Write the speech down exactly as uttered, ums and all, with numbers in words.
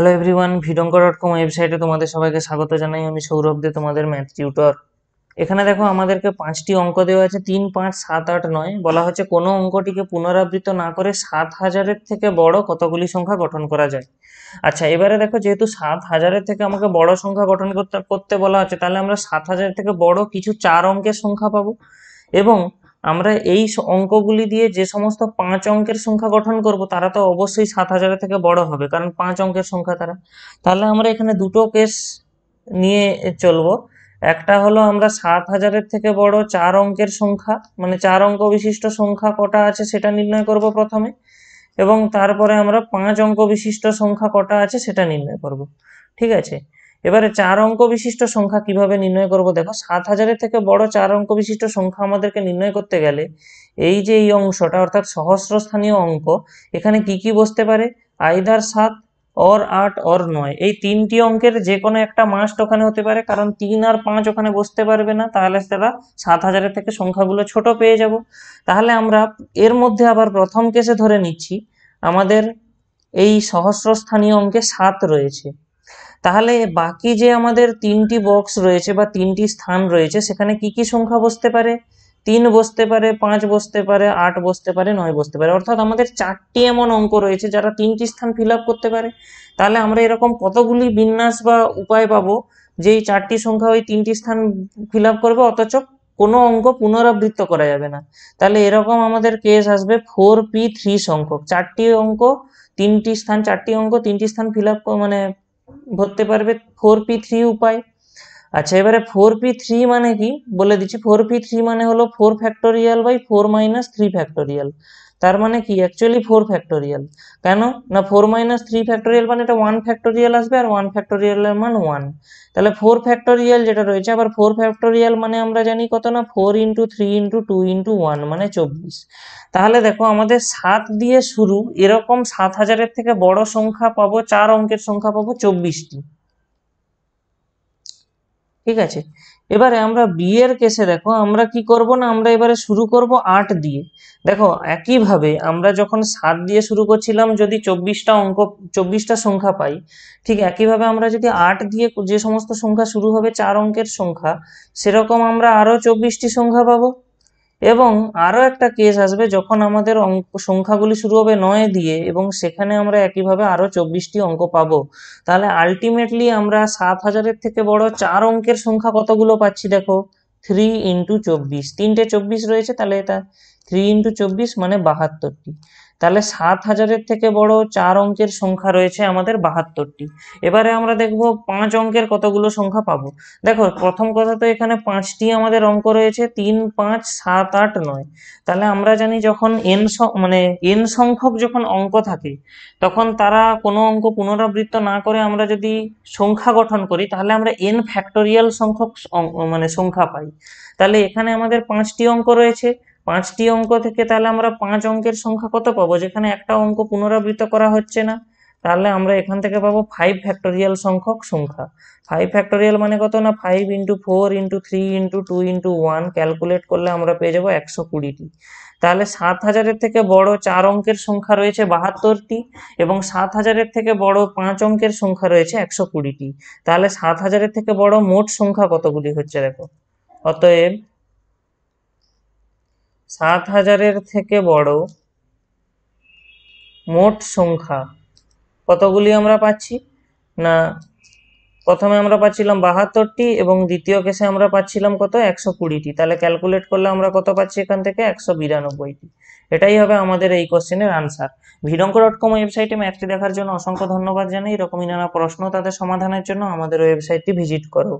Hello everyone ভিডঙ্কো dot com ওয়েবসাइटे तुम्हारे सबाई के स्वागत जानाई। आमी सौरभ दे तुम्हारे मैथ টিউটর। एखाने देखो आमादेरके पाँचटी अंक देवा आछे तीन पाँच सात आठ नय। बला हच्छे कोनो अंकटिके पुनरावृत्त ना करे सात हज़ार थेके बड़ो कतगुली संख्या गठन करा जाय। अच्छा एबारे देखो जेहेतु सात हज़ार थेके आमाके बड़ो संख्या गठन करते करते बला हच्छे ताहले आमरा सात हज़ार थेके बड़ो किछु चार अंकेर संख्या पाबो एबं আমরা এই অঙ্কগুলি দিয়ে যে সমস্ত পাঁচ অঙ্কের সংখ্যা গঠন করব তারা তো অবশ্যই সাত হাজার থেকে বড় হবে, কারণ পাঁচ অঙ্কের সংখ্যা তারা। তাহলে আমরা এখানে দুটো কেস নিয়ে চলব। একটা হলো আমরা সাত হাজারের থেকে বড় চার অঙ্কের সংখ্যা, মানে চার অঙ্ক বিশিষ্ট সংখ্যা কটা আছে সেটা নির্ণয় করব প্রথমে, এবং তারপরে আমরা পাঁচ অঙ্ক বিশিষ্ট সংখ্যা কটা আছে সেটা নির্ণয় করব। ঠিক আছে, এবারে চার অঙ্ক বিশিষ্ট সংখ্যা কিভাবে নির্ণয় করব? দেখো সাত হাজার থেকে বড় চার অঙ্ক বিশিষ্ট সংখ্যা আমাদেরকে নির্ণয় করতে গেলে এই যে এই অংশটা অর্থাৎ সহস্রস্থানীয় অঙ্ক, এখানে কি কি বসতে পারে? আইদার সাত অর আট অর নয়, এই তিনটি অঙ্কের যে কোনো একটা মাস্ট ওখানে হতে পারে, কারণ তিন আর পাঁচ ওখানে বসতে পারবে না। তাহলে তারা সাত হাজারের থেকে সংখ্যাগুলো ছোট পেয়ে যাব। তাহলে আমরা এর মধ্যে আবার প্রথম কেসে ধরে নিচ্ছি আমাদের এই সহস্রস্থানীয় অঙ্কে সাত রয়েছে। তাহলে বাকি যে আমাদের তিনটি বক্স রয়েছে বা তিনটি স্থান রয়েছে সেখানে কি কি সংখ্যা বসতে পারে? তিন বসতে পারে, পাঁচ বসতে পারে, আট বসতে পারে, নয় বসতে পারে। অর্থাৎ আমাদের চারটি এমন অঙ্ক রয়েছে যারা তিনটি স্থান ফিল আপ করতে পারে। তাহলে আমরা এরকম কতগুলি বিন্যাস বা উপায় পাবো যে এই চারটি সংখ্যা ওই তিনটি স্থান ফিল আপ করবে অথচ কোনো অঙ্ক পুনরাবৃত্ত করা যাবে না। তাহলে এরকম আমাদের কেস আসবে ফোর পি থ্রি সংখ্যক। চারটি অঙ্ক তিনটি স্থান, চারটি অঙ্ক তিনটি স্থান ফিল আপ মানে ভরতে পারবে ফোর পি থ্রি উপায়। আচ্ছা এবারে ফোর পি থ্রি মানে কি বলে দিচ্ছি। ফোর পি থ্রি মানে হলো four factorial by four minus three factorial. তার মানে কি অ্যাকচুয়ালি ফোর ফ্যাক্টোরিয়াল, কেন না ফোর মাইনাস থ্রি ফ্যাক্টোরিয়াল মানে এটা ওয়ান ফ্যাক্টোরিয়াল আসবে, আর ওয়ান ফ্যাক্টোরিয়ালের মান ওয়ান। তাহলে ফোর ফ্যাক্টোরিয়াল যেটা রয়েছে, আবার ফোর ফ্যাক্টোরিয়াল মানে আমরা জানি কত না four into three into two into one মানে চব্বিশ। তাহলে দেখো আমাদের সাত দিয়ে শুরু এরকম সাত হাজারের থেকে বড় সংখ্যা পাবো, চার অঙ্কের সংখ্যা পাবো চব্বিশটি। ঠিক আছে, এবারে আমরা বিয়ের কেসে দেখো আমরা কি করব না আমরা এবারে শুরু করব আট দিয়ে। দেখো একইভাবে আমরা যখন সাত দিয়ে শুরু করছিলাম যদি চব্বিশটা অঙ্ক চব্বিশটা সংখ্যা পাই, ঠিক একইভাবে আমরা যদি আট দিয়ে যে সমস্ত সংখ্যা শুরু হবে চার অঙ্কের সংখ্যা সেরকম আমরা আরও চব্বিশটি সংখ্যা পাবো। এবং আরও একটা কেস আসবে যখন আমাদের অঙ্ক সংখ্যাগুলি শুরু হবে নয় দিয়ে, এবং সেখানে আমরা একইভাবে আরও চব্বিশটি অঙ্ক পাবো। তাহলে আলটিমেটলি আমরা সাত হাজারের থেকে বড় চার অঙ্কের সংখ্যা কতগুলো পাচ্ছি? দেখো থ্রি ইন্টু চব্বিশ, তিনটে চব্বিশ রয়েছে, তাহলে এটা থ্রি ইন্টু চব্বিশ মানে বাহাত্তরটি। তাহলে সাত হাজারের থেকে বড় চার অঙ্কের সংখ্যা রয়েছে আমাদের বাহাত্তরটি। এবারে আমরা দেখব পাঁচ অঙ্কের কতগুলো সংখ্যা পাবো। দেখো প্রথম কথা তো এখানে পাঁচটি আমাদের অঙ্ক রয়েছে, তিন পাঁচ সাত আট নয়। তাহলে আমরা জানি যখন এন মানে এন সংখ্যক যখন অঙ্ক থাকে তখন তারা কোনো অঙ্ক পুনরাবৃত্ত না করে আমরা যদি সংখ্যা গঠন করি তাহলে আমরা এন ফ্যাক্টোরিয়াল সংখ্যক মানে সংখ্যা পাই। তাহলে এখানে আমাদের পাঁচটি অঙ্ক রয়েছে, পাঁচটি অঙ্ক থেকে তাহলে আমরা পাঁচ অঙ্কের সংখ্যা কত পাবো যেখানে একটা অঙ্ক পুনরাবৃত্ত করা হচ্ছে না? তাহলে আমরা এখান থেকে পাবো ফাইভ ফ্যাক্টোরিয়াল সংখ্যক সংখ্যা। ফাইভ ফ্যাক্টোরিয়াল মানে কত না five into four into three into two into one, calculate করলে আমরা পেয়ে যাবো একশো কুড়িটি। তাহলে সাত হাজারের থেকে বড় চার অঙ্কের সংখ্যা রয়েছে বাহাত্তরটি, এবং সাত হাজারের থেকে বড় পাঁচ অঙ্কের সংখ্যা রয়েছে একশো কুড়িটি। তাহলে সাত হাজারের থেকে বড় মোট সংখ্যা কতগুলি হচ্ছে দেখো, অতএব সাত হাজারের থেকে বড় মোট সংখ্যা কতগুলি আমরা পাচ্ছি না প্রথমে আমরা পাচ্ছিলাম বাহাত্তরটি, এবং দ্বিতীয় কেসে আমরা পাচ্ছিলাম কত একশো কুড়িটি। তাহলে ক্যালকুলেট করলে আমরা কত পাচ্ছি এখান থেকে একশো বিরানব্বইটি। এটাই হবে আমাদের এই কোশ্চেনের আনসার। ভিডঙ্কো ডট কম ওয়েবসাইটে ম্যাথটি দেখার জন্য অসংখ্য ধন্যবাদ জানাই। এরকমই নানা প্রশ্ন তাদের সমাধানের জন্য আমাদের ওয়েবসাইটটি ভিজিট করো।